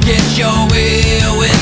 Get your will with